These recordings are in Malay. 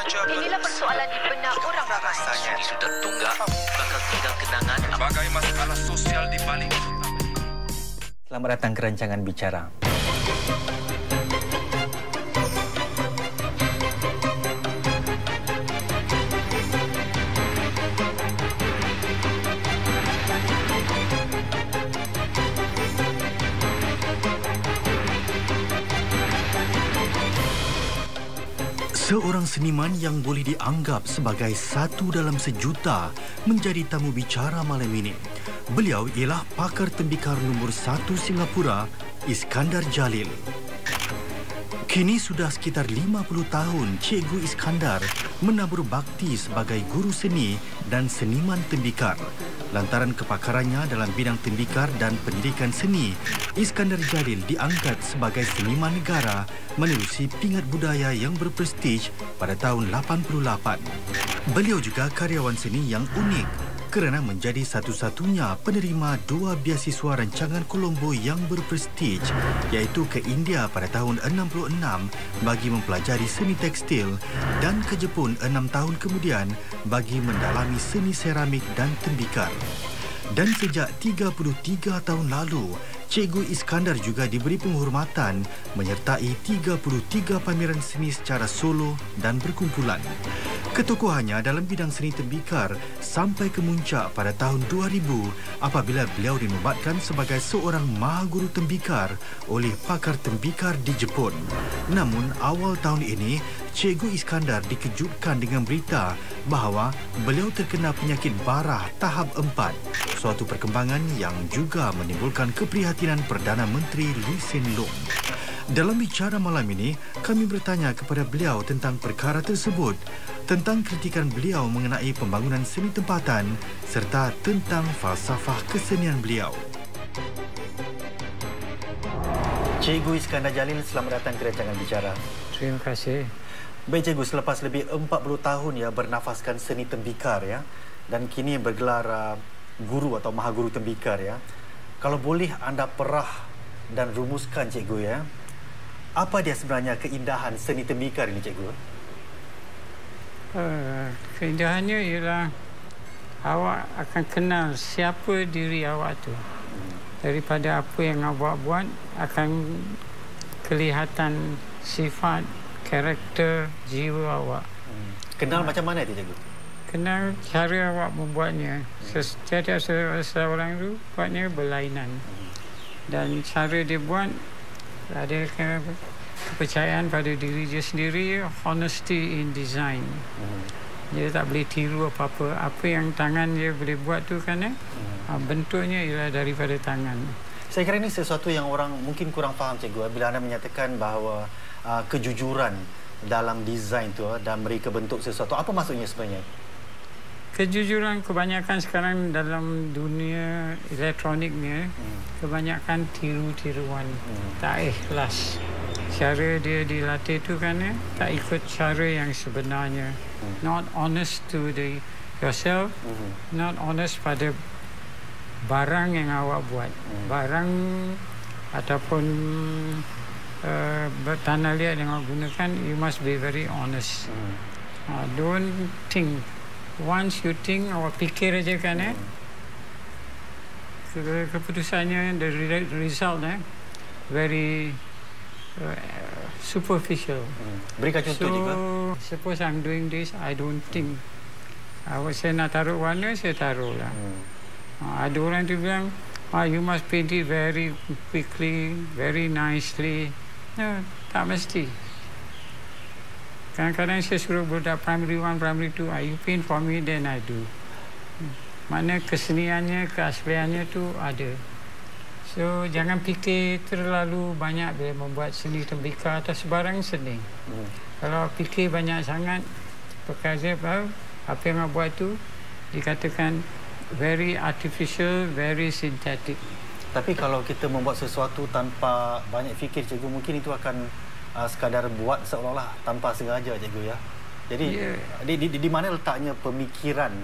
Inilah persoalan di benak orang ramai. Di sudut tunggak bakal tinggal kenangan sebagai masalah sosial di balik. Selamat datang ke rancangan Bicara. Seorang seniman yang boleh dianggap sebagai satu dalam sejuta menjadi tamu bicara malam ini. Beliau ialah pakar tembikar nombor 1 Singapura, Iskandar Jalil. Kini sudah sekitar 50 tahun Cikgu Iskandar menabur bakti sebagai guru seni dan seniman tembikar. Lantaran kepakarannya dalam bidang tembikar dan pendidikan seni, Iskandar Jalil diangkat sebagai seniman negara menerusi pingat budaya yang berprestij pada tahun 88. Beliau juga karyawan seni yang unik kerana menjadi satu-satunya penerima 2 biasiswa rancangan Colombo yang berprestij, iaitu ke India pada tahun 66 bagi mempelajari seni tekstil dan ke Jepun 6 tahun kemudian bagi mendalami seni seramik dan tembikar. Dan sejak 33 tahun lalu, Cikgu Iskandar juga diberi penghormatan menyertai 33 pameran seni secara solo dan berkumpulan. Ketokohannya dalam bidang seni tembikar sampai ke muncak pada tahun 2000 apabila beliau dinobatkan sebagai seorang mahaguru tembikar oleh pakar tembikar di Jepun. Namun awal tahun ini, Cikgu Iskandar dikejutkan dengan berita bahawa beliau terkena penyakit barah tahap 4, suatu perkembangan yang juga menimbulkan keprihatinan Perdana Menteri Lee Hsien Loong. Dalam Bicara malam ini, kami bertanya kepada beliau tentang perkara tersebut, tentang kritikan beliau mengenai pembangunan seni tempatan serta tentang falsafah kesenian beliau. Cikgu Iskandar Jalil, selamat datang ke rancangan Bicara. Terima kasih. Baik Cikgu, selepas lebih 40 tahun ya bernafaskan seni tembikar ya, dan kini bergelar guru atau mahaguru tembikar ya. Kalau boleh anda perah dan rumuskan Cikgu ya, apa dia sebenarnya keindahan seni tembikar ini, Cikgu? Keindahannya ialah awak akan kenal siapa diri awak tu. Daripada apa yang awak buat, akan kelihatan sifat, karakter, jiwa awak. Kenal macam mana itu, Cikgu? Kenal cara awak membuatnya. Setiap seorang itu buatnya berlainan. Dan cara dia buat, ada kepercayaan pada diri dia sendiri, honesty in design. Dia tak boleh tiru apa-apa. Apa yang tangan dia boleh buat tu kerana bentuknya ialah daripada tangan. Saya kira ini sesuatu yang orang mungkin kurang faham, Cikgu, bila anda menyatakan bahawa kejujuran dalam desain tu dan beri ke bentuk sesuatu. Apa maksudnya sebenarnya? Kejujuran kebanyakan sekarang dalam dunia elektroniknya, kebanyakan tiru-tiruan, tak ikhlas. Cara dia dilatih itu kerana tak ikut cara yang sebenarnya. Not honest to yourself, not honest pada barang yang awak buat. Barang ataupun tanah liat yang awak gunakan, you must be very honest. Don't think. Once you think, awak fikir saja kan, keputusannya, the result very superficial. Berikan contoh juga. Suppose I'm doing this, I don't think. Awak saya nak taruh warna, saya taruhlah. Ada orang tu bilang, you must paint it very quickly, very nicely. No, tak mesti. Kadang-kadang saya suruh budak primary 1, primary 2, you paint for me, then I do. Maknanya keseniannya, keasliannya tu ada. So, jangan fikir terlalu banyak bila membuat seni tembikar atau sebarang seni. Kalau fikir banyak sangat, perkara apa yang awak buat tu dikatakan very artificial, very synthetic. Tapi kalau kita membuat sesuatu tanpa banyak fikir, Cikgu, mungkin itu akan sekadar buat seolah-olah tanpa sengaja, Cikgu ya. Jadi di mana letaknya pemikiran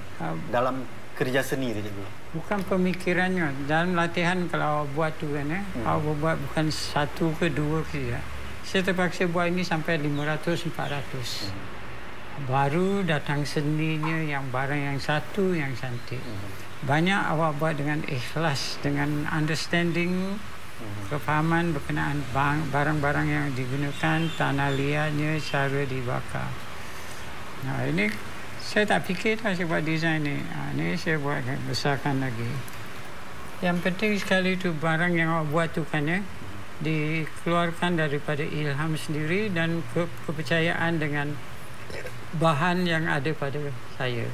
dalam kerja seni tu, Cikgu? Bukan pemikirannya. Dalam latihan kalau awak buat tu kan, awak buat bukan satu ke dua ke ya. Saya terpaksa buat ini sampai 500, 400. Baru datang sendinya, yang barang yang satu yang cantik. Banyak awak buat dengan ikhlas, dengan understanding, kefahaman berkenaan barang-barang yang digunakan, tanah liatnya, cara dibakar. Nah, ini saya tak fikir dah saya buat desain ni. Ini saya buat besarkan lagi. Yang penting sekali itu barang yang awak buat tu kan ya, dikeluarkan daripada ilham sendiri dan kepercayaan dengan bahan yang ada pada saya.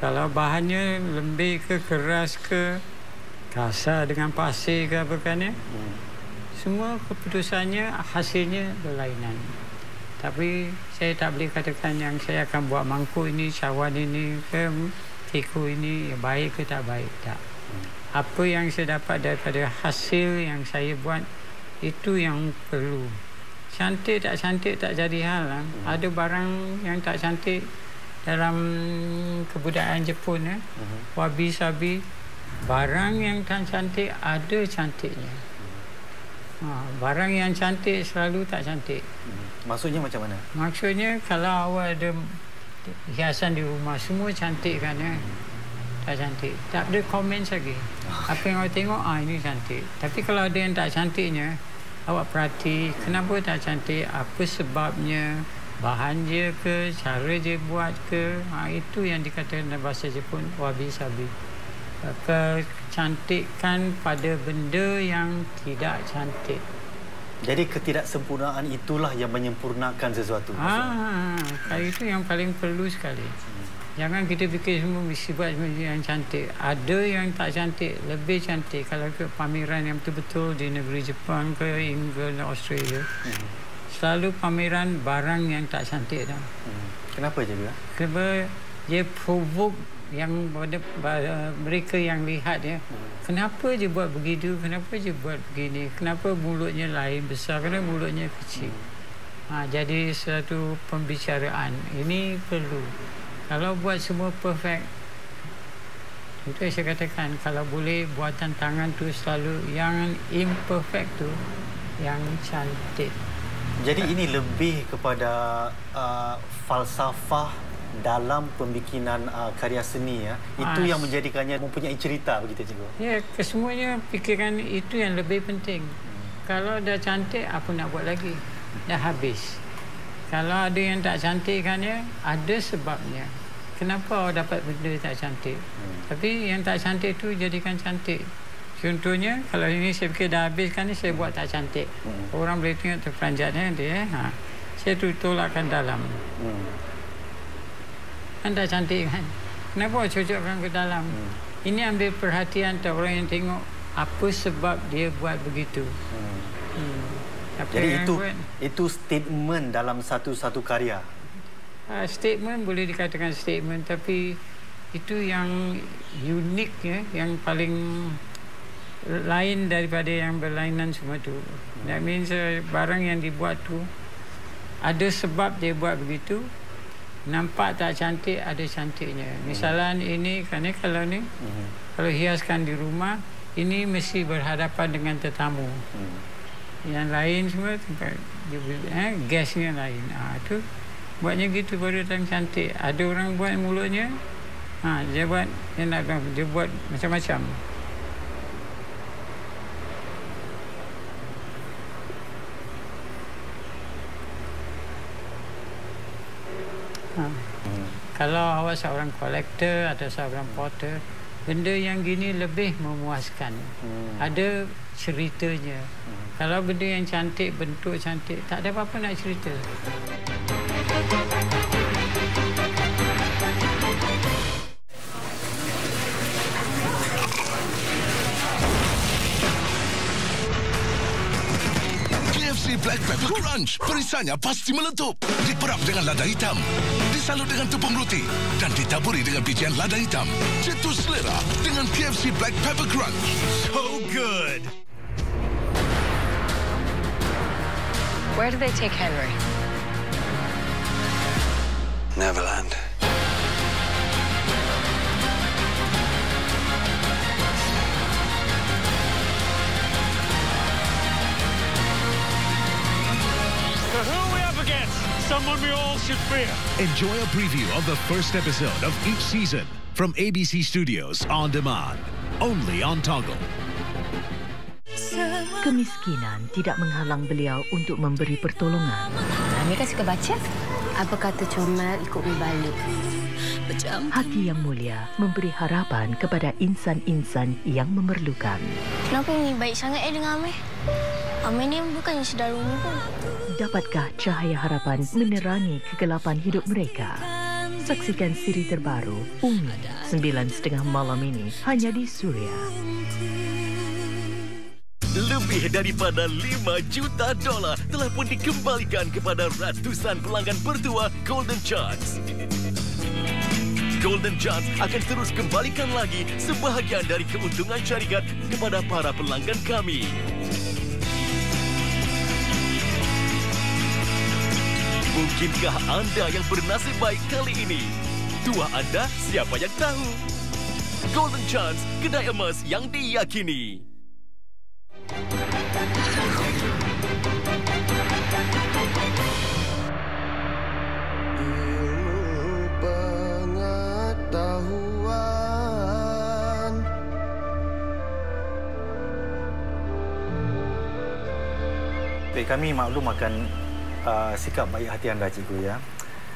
Kalau bahannya lembik ke, keras ke, kasar dengan pasir ke apa kan ya, semua keputusannya, hasilnya berlainan. Tapi saya tak boleh katakan yang saya akan buat mangkuk ini, cawan ini ke, tiku ini baik ke tak baik, tak. Apa yang saya dapat daripada hasil yang saya buat, itu yang perlu. Cantik tak jadi hal lah. Ada barang yang tak cantik dalam kebudayaan Jepun ya. Wabi-sabi, barang yang tak cantik ada cantiknya. Barang yang cantik selalu tak cantik. Maksudnya macam mana? Maksudnya kalau awak ada hiasan di rumah semua cantik kan ya. Tak cantik, tak ada komen lagi. Apa yang awak tengok, ini cantik. Tapi kalau ada yang tak cantiknya, awak perhati, kenapa tak cantik, apa sebabnya, bahan dia ke, cara dia buat ke. Itu yang dikatakan dalam bahasa Jepun, wabi-sabi. Kecantikan pada benda yang tidak cantik. Jadi ketidaksempurnaan itulah yang menyempurnakan sesuatu. Itu yang paling perlu sekali. Jangan kita fikir semua mesti buat yang cantik. Ada yang tak cantik, lebih cantik. Kalau ke pameran yang betul-betul di negeri Jepun ke England, Australia, selalu pameran barang yang tak cantik dah. Kenapa je dia? Sebab dia provoke yang mereka yang lihat ya. Kenapa je buat begitu? Kenapa je buat begini? Kenapa mulutnya lain besar? Kenapa mulutnya kecil? Jadi satu pembicaraan. Ini perlu. Kalau buat semua perfect, itu yang saya katakan, kalau boleh buatan tangan tu selalu yang imperfect tu yang cantik. Jadi ini lebih kepada falsafah dalam pembikinan karya seni ya. Itu yang menjadikannya mempunyai cerita begitu cikgu. Ya, kesemuanya fikiran itu yang lebih penting. Kalau dah cantik apa nak buat lagi? Dah habis. Kalau ada yang tak cantik kan ya, ada sebabnya. Kenapa awak dapat benda tak cantik? Tapi yang tak cantik tu jadikan cantik. Contohnya, kalau ini saya fikir dah habis kan, saya buat tak cantik. Orang boleh tengok terperanjatnya dia. Saya tu tolakkan dalam. Kan tak cantik kan? Kenapa awak cocokkan ke dalam? Ini ambil perhatian tak orang yang tengok apa sebab dia buat begitu. Jadi itu statement dalam satu-satu karya. Statement boleh dikatakan statement, tapi itu yang unik ya, yang paling lain daripada yang berlainan semua tu. That means barang yang dibuat tu ada sebab dia buat begitu. Nampak tak cantik, ada cantiknya. Misalan ini kan kalau ni, kalau hiaskan di rumah, ini mesti berhadapan dengan tetamu. Yang lain semua tempat gasnya lain. Tu buatnya gitu baru datang cantik. Ada orang buat mulutnya, dia buat dia buat macam-macam. Kalau awak seorang kolektor atau seorang potter, benda yang gini lebih memuaskan. Ada ceritanya. Kalau benda yang cantik, bentuk cantik, tak ada apa-apa nak cerita. Black Pepper Crunch. Perisanya pasti meletup. Diperap dengan lada hitam. Disalut dengan tepung roti. Dan ditaburi dengan bijian lada hitam. Jatuh selera dengan KFC Black Pepper Crunch. So good. Where do they take Henry? Neverland. Someone we all should fear. Enjoy a preview of the first episode of each season from ABC Studios On Demand. Only on Toggle. Kemiskinan tidak menghalang beliau untuk memberi pertolongan. Amir kan suka baca. Apa kata comel, ikut berbalik. Hati yang mulia memberi harapan kepada insan-insan yang memerlukan. Kenapa ni baik sangat dengan Amir? Amir ni bukannya saudara umi pun. Dapatkah cahaya harapan menerangi kegelapan hidup mereka? Saksikan siri terbaru Umi 9.30 malam ini hanya di Suria. Lebih daripada $5 juta telah pun dikembalikan kepada ratusan pelanggan bertuah Golden Chance. Golden Chance akan terus kembalikan lagi sebahagian dari keuntungan syarikat kepada para pelanggan kami. Mungkinkah anda yang bernasib baik kali ini? Tuah anda siapa yang tahu? Golden Chance, kedai emas yang diyakini. Kami maklum akan sikap baik hati anda, cikgu, ya.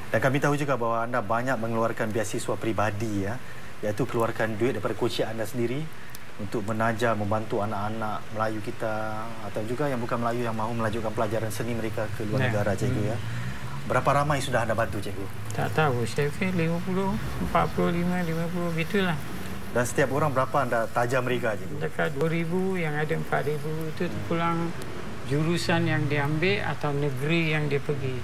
Dan kami tahu juga bahawa anda banyak mengeluarkan beasiswa peribadi, ya, iaitu keluarkan duit daripada kocek anda sendiri untuk menaja, membantu anak-anak Melayu kita atau juga yang bukan Melayu yang mahu melanjutkan pelajaran seni mereka ke luar negara, cikgu, ya. Berapa ramai sudah anda bantu, cikgu? Tak tahu, saya fikir 50, 45, 50 gitulah. Dan setiap orang berapa anda taja mereka, cikgu? Dekat 2,000 yang ada 4,000 itu pulang jurusan yang diambil atau negeri yang dia pergi.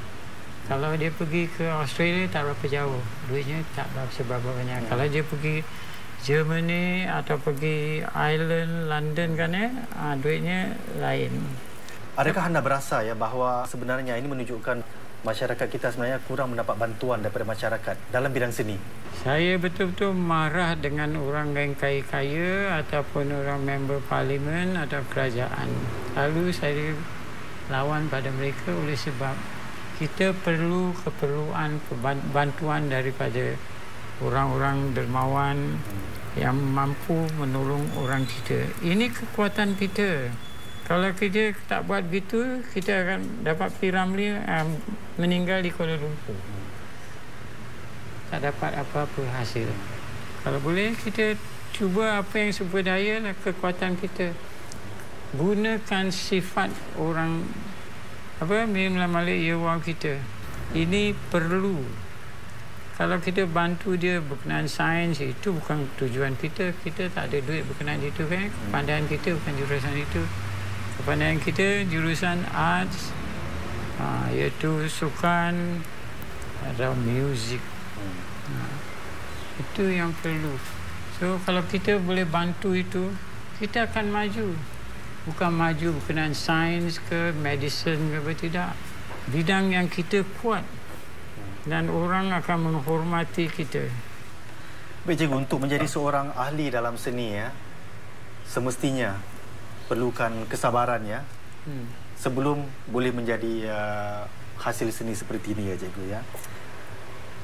Kalau dia pergi ke Australia, tak berapa jauh. Duitnya tak berapa banyak. Ya. Kalau dia pergi Germany atau pergi Ireland, London kan, ya, duitnya lain. Adakah anda berasa, ya, bahawa sebenarnya ini menunjukkan masyarakat kita sebenarnya kurang mendapat bantuan daripada masyarakat dalam bidang seni? Saya betul-betul marah dengan orang yang kaya-kaya ataupun orang member parlimen atau kerajaan. Lalu saya lawan pada mereka oleh sebab kita perlu keperluan bantuan daripada orang-orang dermawan yang mampu menolong orang kita. Ini kekuatan kita. Kalau kita tak buat begitu, kita akan dapat Piramli meninggal di Kuala Lumpur. Tak dapat apa-apa hasil. Kalau boleh, kita cuba apa yang swadaya dan kekuatan kita. Gunakan sifat orang Melayu Yewang kita. Ini perlu. Kalau kita bantu dia berkenaan sains, itu bukan tujuan kita. Kita tak ada duit berkenaan itu, kan? Kepandaian kita bukan jurusan itu. Kepandaian kita jurusan arts, iaitu sukan atau muzik. Itu yang perlu. So kalau kita boleh bantu itu, kita akan maju. Bukan maju berkenaan sains ke, medicine ke, tidak. Bidang yang kita kuat dan orang akan menghormati kita. Baik, cikgu, untuk menjadi seorang ahli dalam seni, ya, semestinya perlukan kesabaran, ya, sebelum boleh menjadi hasil seni seperti ini, ya, cikgu, ya.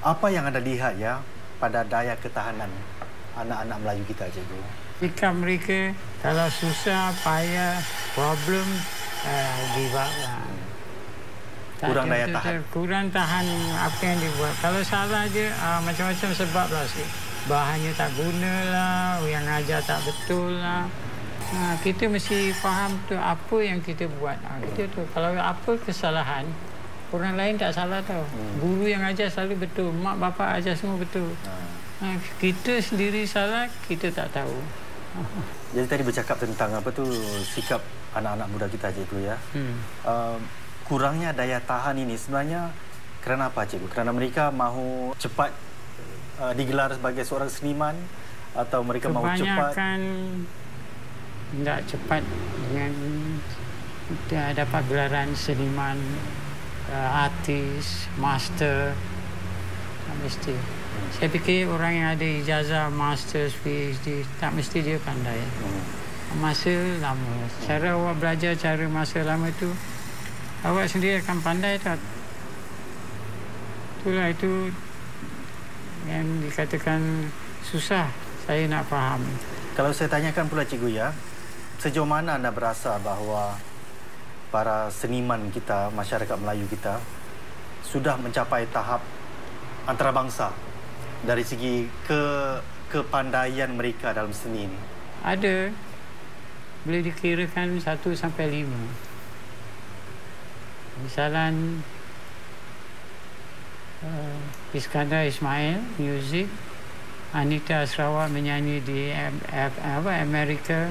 Apa yang anda lihat, ya, pada daya ketahanan anak-anak Melayu kita, cikgu? Sikap mereka kalau susah, payah, problem, dibawa. Kurang daya tahan. Kurang tahan apa yang dibuat. Kalau salah je, macam-macam sebab lah. Bahannya tak guna lah, yang ajar tak betul lah. Kita mesti faham tu apa yang kita buat. Kita tu, kalau apa kesalahan, orang lain tak salah tau. Guru yang ajar selalu betul, mak bapak ajar semua betul. Kita sendiri salah, kita tak tahu. Jadi tadi bercakap tentang apa tu sikap anak-anak muda kita, cikgu, ya. Kurangnya daya tahan ini sebenarnya kerana apa, cikgu? Kerana mereka mahu cepat digelar sebagai seorang seniman atau mereka mahu cepat? Kebanyakan tidak cepat dengan dapat gelaran seniman, artis, master, tak mesti. Saya fikir orang yang ada ijazah master, PhD, tak mesti dia pandai. Masa lama. Cara awak belajar cara masa lama tu, awak sendiri akan pandai tak? Itulah itu yang dikatakan susah saya nak faham. Kalau saya tanyakan pula Cikgu Ya, sejauh mana anda berasa bahawa para seniman kita, masyarakat Melayu kita sudah mencapai tahap antarabangsa dari segi kepandaian mereka dalam seni ini? Ada. Boleh dikirakan 1 sampai 5. Misalan Iskandar Ismail muzik, Anita Sarawak menyanyi di Amerika,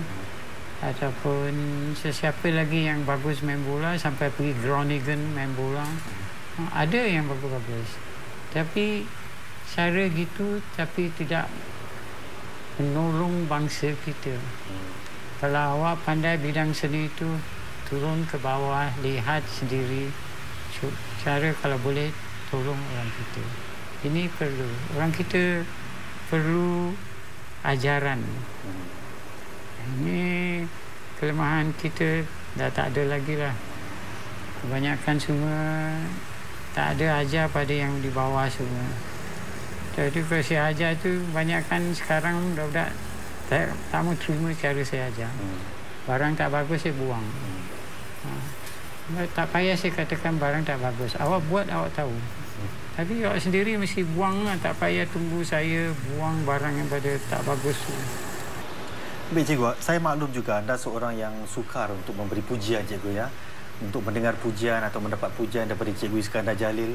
ataupun sesiapa lagi yang bagus main bola sampai pergi Groningen main bola. Ada yang bagus-bagus, tapi cara gitu tapi tidak menolong bangsa kita. Kalau awak pandai bidang seni itu, turun ke bawah, lihat sendiri cara, kalau boleh tolong orang kita. Ini perlu. Orang kita perlu ajaran. Ini kelemahan kita dah tak ada lagi lah. Kebanyakan semua tak ada ajar pada yang di bawah semua. Jadi kalau saya ajar tu, kebanyakan sekarang budak-budak tak mau terima cara saya ajar. Barang tak bagus saya buang. Tak payah saya katakan barang tak bagus. Awak buat, awak tahu. Tapi awak sendiri mesti buang lah. Tak payah tunggu saya buang barang yang pada tak bagus. Baik Cikgu, saya maklum juga anda seorang yang sukar untuk memberi pujian Cikgu Ya. Untuk mendengar pujian atau mendapat pujian daripada Cikgu Iskandar Jalil,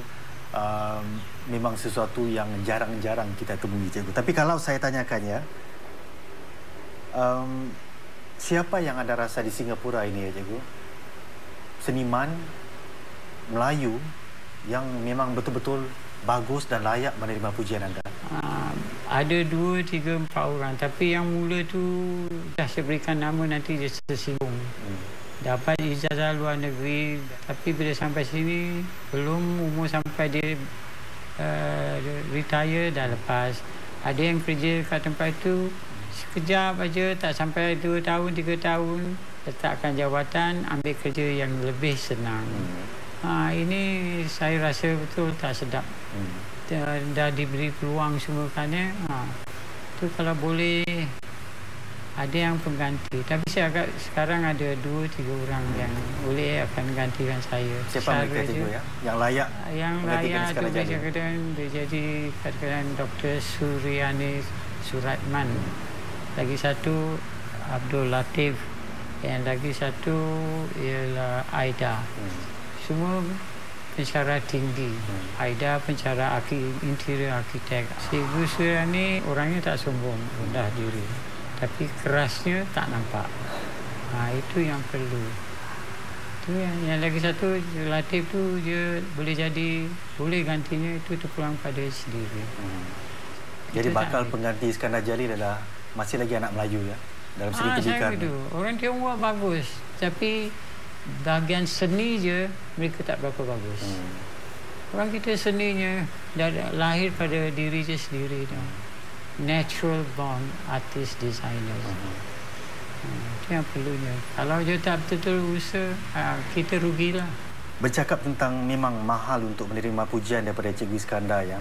memang sesuatu yang jarang-jarang kita temui Cikgu. Tapi kalau saya tanyakan ya, siapa yang anda rasa di Singapura ini ya Cikgu? Seniman Melayu yang memang betul-betul bagus dan layak menerima pujian anda? Ada 2, 3, 4 orang. Tapi yang mula tu dah saya berikan nama, nanti dia tersinggung. Dapat ijazah luar negeri, tapi bila sampai sini belum umur sampai dia retire dah lepas. Ada yang kerja kat tempat itu sekejap aja, tak sampai 2 tahun, 3 tahun. Letakkan jawatan, ambil kerja yang lebih senang. Ini saya rasa betul tak sedap. Dah diberi peluang semua kan ya. Tu kalau boleh ada yang pengganti. Tapi saya agak sekarang ada 2, 3 orang yang boleh akan gantikan saya. Siapa mereka Cikgu Ya? Yang layak? Yang layak tu kadang-kadang dia jadi kadang-kadang Dr. Suriani Suratman. Lagi satu Abdul Latif. Yang lagi satu ialah Aida. Semua pensyarah tinggi. Aida pensyarah interior arkitek. Cikgu Suria ni orangnya tak sombong, rendah diri. Tapi kerasnya tak nampak. Itu yang perlu. Itu yang lagi satu Latif tu dia boleh jadi, boleh gantinya itu terpulang pada sendiri. Jadi itu bakal pengganti Iskandar Jalil adalah masih lagi anak Melayu ya. Dalam segi pendidikan. Orang Tionghoa bagus, tapi bahagian seni je mereka tak berapa bagus. Orang kita seninya dah lahir pada diri je sendiri dah. Natural born artist designer. Itu yang perlunya. Kalau dia tak betul-betul usaha, kita rugilah. Bercakap tentang memang mahal untuk menerima pujian daripada Cikgu Iskandar ya.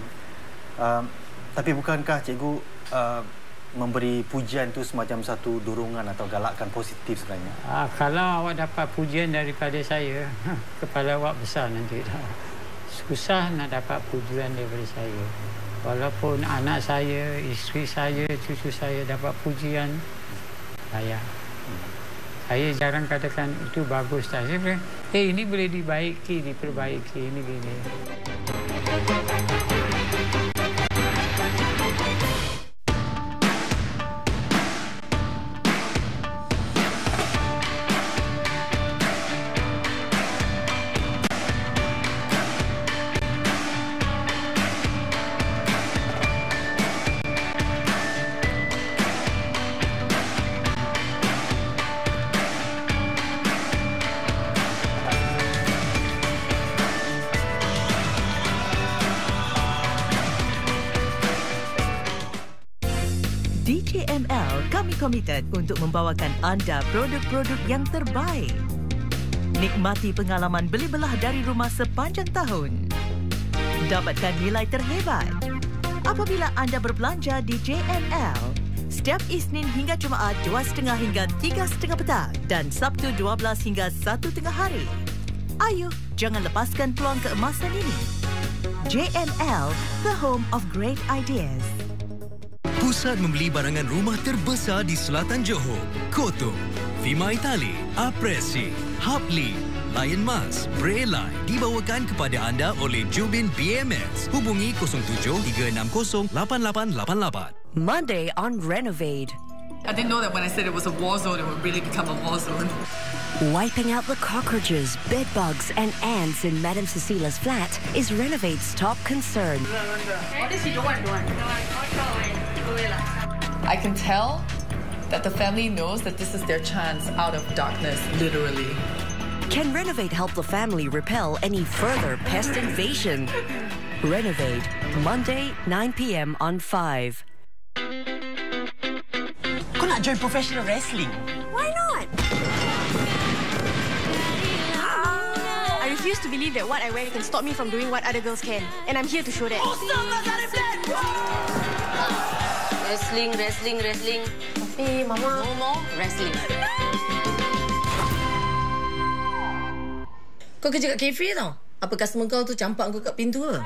Tapi bukankah Cikgu memberi pujian tu semacam satu dorongan atau galakan positif sebenarnya? Kalau awak dapat pujian daripada saya, kepala awak besar nanti dah. Susah nak dapat pujian daripada saya. Walaupun anak saya, isteri saya, cucu saya dapat pujian, saya. Saya jarang katakan itu bagus tak. Saya kata, ini boleh dibaiki, diperbaiki, ini gini. Komited untuk membawakan anda produk-produk yang terbaik. Nikmati pengalaman beli belah dari rumah sepanjang tahun. Dapatkan nilai terhebat apabila anda berbelanja di JNL setiap Isnin hingga Jumaat 2.30 hingga 3.30 petang dan Sabtu 12 hingga 1.30 hari. Ayuh, jangan lepaskan peluang keemasan ini. JNL, the home of great ideas. Pusat membeli barangan rumah terbesar di selatan Johor. Koto, Fima Itali, Apresi, Hapli, Lion Mas, Brayline dibawakan kepada anda oleh Jubin BMS. Hubungi 07-360-8888. Monday on Renovade. I didn't know that when I said it was a war zone, it would really become a war zone. Wiping out the cockroaches, bed bugs and ants in Madame Cecila's flat is Renovade's top concern. What does she want? I can tell that the family knows that this is their chance out of darkness, literally. Can Renovade help the family repel any further pest invasion? Renovade, Monday, 9 p.m. on 5. Kau nak join professional wrestling? Why not? I refuse to believe that what I wear can stop me from doing what other girls can. And I'm here to show that. Wrestling. Tapi, Mama. No more wrestling. Kau kerja kat cafe tau? Apa customer kau tu campak kau kat pintu ke?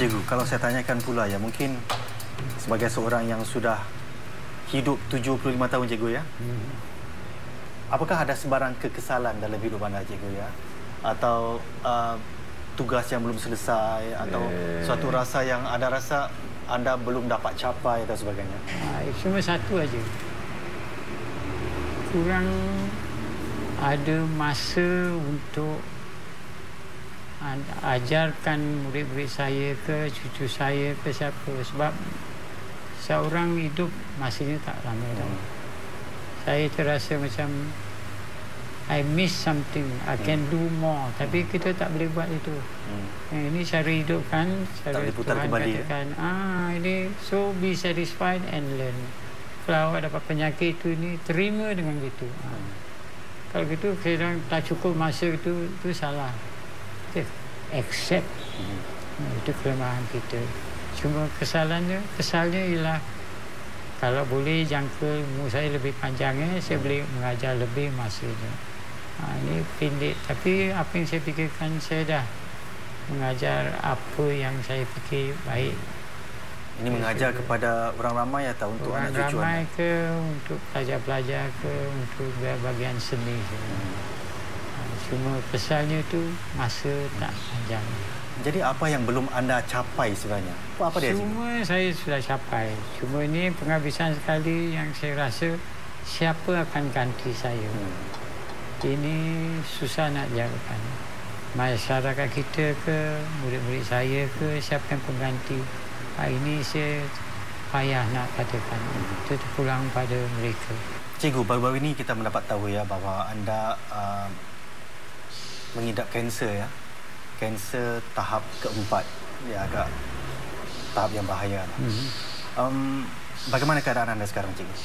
Cikgu, kalau saya tanyakan pula ya, mungkin sebagai seorang yang sudah hidup 75 tahun cikgu ya. Apakah ada sebarang kekesalan dalam hidup anda cikgu ya? Atau tugas yang belum selesai atau suatu rasa yang ada rasa anda belum dapat capai atau sebagainya? Cuma satu aja. Kurang ada masa untuk ajarkan murid-murid saya ke, cucu saya ke, siapa. Sebab seorang hidup masanya tak lama dah. Saya terasa macam I miss something, I can do more. Tapi kita tak boleh buat itu. Ini cara hidup kan, cara Tuhan katakan ini, so be satisfied and learn. Kalau awak dapat penyakit itu ni, terima dengan itu. Kalau gitu kita tak cukup masa itu salah. Accept itu kelemahan kita. Cuma kesalnya ialah kalau boleh jangka umur saya lebih panjangnya, saya boleh mengajar lebih masanya. Ini pendek, tapi apa yang saya fikirkan, saya dah mengajar apa yang saya fikir baik. Ini mengajar kepada orang ramai atau untuk anak cucu? Orang ramai ke, untuk pelajar-pelajar ke, untuk bahagian seni ke. Cuma pesannya itu masa tak panjang. Jadi apa yang belum anda capai sebenarnya? Apa dia? Semua saya sudah capai. Cuma ini penghabisan sekali yang saya rasa siapa akan ganti saya. Ini susah nak jawabkan. Masyarakat kita ke, murid-murid saya ke, siapa yang pengganti? Ini saya payah nak katakan. Itu terpulang pada mereka. Cikgu, baru-baru ini kita mendapat tahu ya bahawa anda mengidap kanser ya. Kanser tahap keempat. Ya, agak tahap yang bahaya. Bagaimana keadaan anda sekarang cikgu?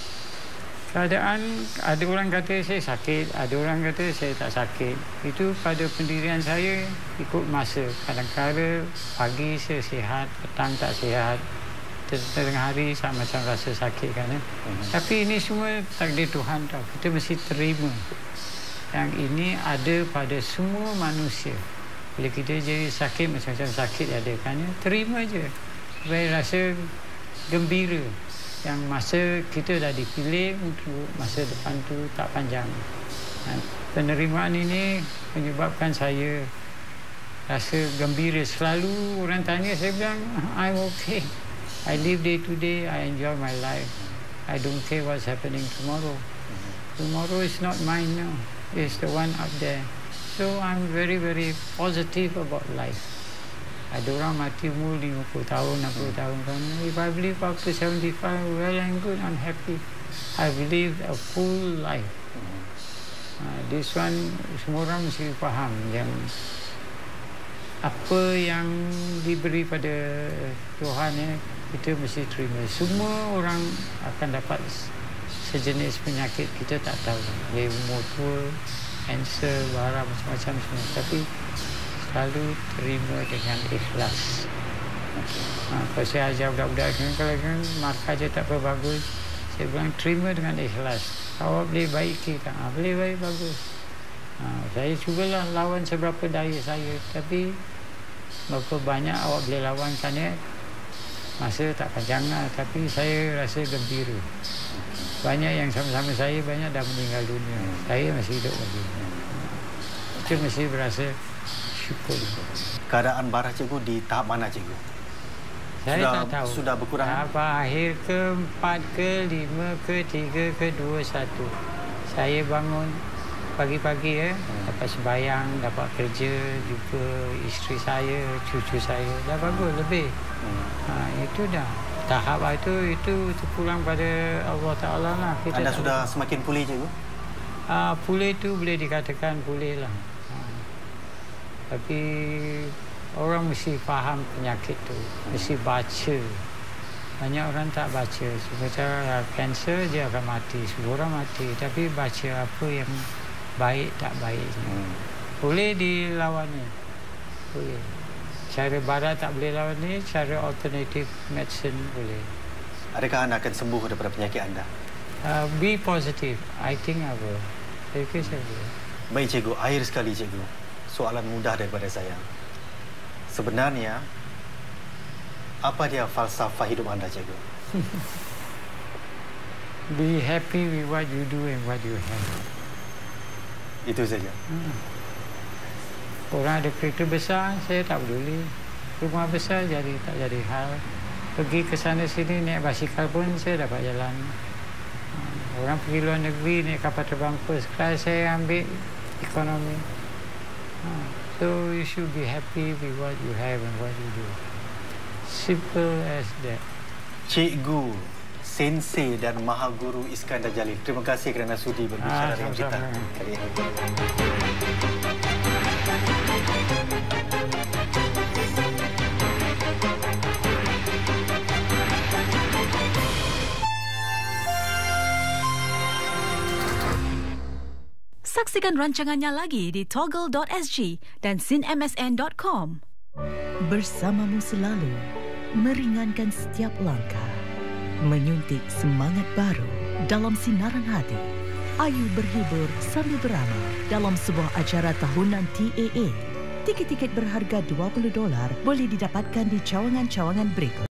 Keadaan, ada orang kata saya sakit, ada orang kata saya tak sakit. Itu pada pendirian saya ikut masa. Kadang-kadang pagi saya sihat, petang tak sihat. tengah hari sama macam rasa sakit kan. Tapi ini semua takdir Tuhan tau. Kita mesti terima. Yang ini ada pada semua manusia. Bila kita jadi sakit, macam-macam sakit ada kan. Terima je. Supaya rasa gembira. Yang masa kita dah dipilih untuk masa depan tu tak panjang. Penerimaan ini menyebabkan saya rasa gembira. Selalu orang tanya, saya bilang, I'm okay. I live day to day, I enjoy my life. I don't care what's happening tomorrow. Tomorrow is not mine now. It's the one up there. So I'm very, very positive about life. Ada orang mati umur 50 tahun, 60 tahun. If I believe up to 75, well and good, I'm happy. I've lived a full life. This one, semua orang mesti faham yang apa yang diberi pada Tuhan kita mesti terima. Semua orang akan dapat sejenis penyakit, kita tak tahu. Dia umur tua, kanser, bara macam-macam semua. Tapi selalu terima dengan ikhlas. Kalau saya ajar budak-budak kalau kan maka je tak apa bagus, saya bilang terima dengan ikhlas. Awak boleh baik ke tak? Boleh baik, bagus. Saya cubalah lawan seberapa daya saya. Tapi berapa banyak awak boleh lawan sana, masa tak panjang lah. Tapi saya rasa gembira. Banyak yang sama-sama saya, banyak dah meninggal dunia. Saya masih hidup lagi. Kita mesti berasa syukur. Keadaan Bara Cikgu di tahap mana, Cikgu? Saya tak tahu. Sudah berkurang? Apa, akhir ke 4 ke 5 ke 3 ke 2, 1. Saya bangun pagi-pagi dapat sembahyang, dapat kerja, jumpa isteri saya, cucu saya, dah bagus lebih. Itu dah tahap itu terpulang pada Allah Taala lah. Kita anda sudah tahu. Semakin pulih Cikgu? Pulih tu boleh dikatakan pulih lah. Tapi orang mesti faham penyakit tu, mesti baca. Banyak orang tak baca. Sebab kanser dia akan mati, semua orang mati. Tapi baca apa yang baik tak baik. Boleh dilawannya. Boleh. Cara barat tak boleh lawan ni, cara alternative medicine boleh. Adakah anda akan sembuh daripada penyakit anda? Be positive. I think I will. Saya fikir saya boleh. Baik Cikgu, akhir sekali Cikgu. Soalan mudah daripada saya. Sebenarnya, apa dia falsafah hidup anda Cikgu? Be happy with what you do and what you have. Itu saja. Orang ada kereta besar, saya tak peduli. Rumah besar jadi tak jadi hal. Pergi ke sana sini naik basikal pun saya dapat jalan. Orang pergi luar negeri naik kapal terbang first class, saya ambil ekonomi. So you should be happy with what you have and what you do. Simple as that. Cikgu, Sensei dan Maha Guru Iskandar Jalil, terima kasih kerana sudi berbicara dengan kita kali ini. Saksikan rancangannya lagi di toggle.sg dan sinmsn.com. Bersamamu selalu, meringankan setiap langkah. Menyuntik semangat baru dalam sinaran hati. Ayu berhibur sambil berama dalam sebuah acara tahunan TAA. Tiket-tiket berharga $20 boleh didapatkan di cawangan-cawangan berikut.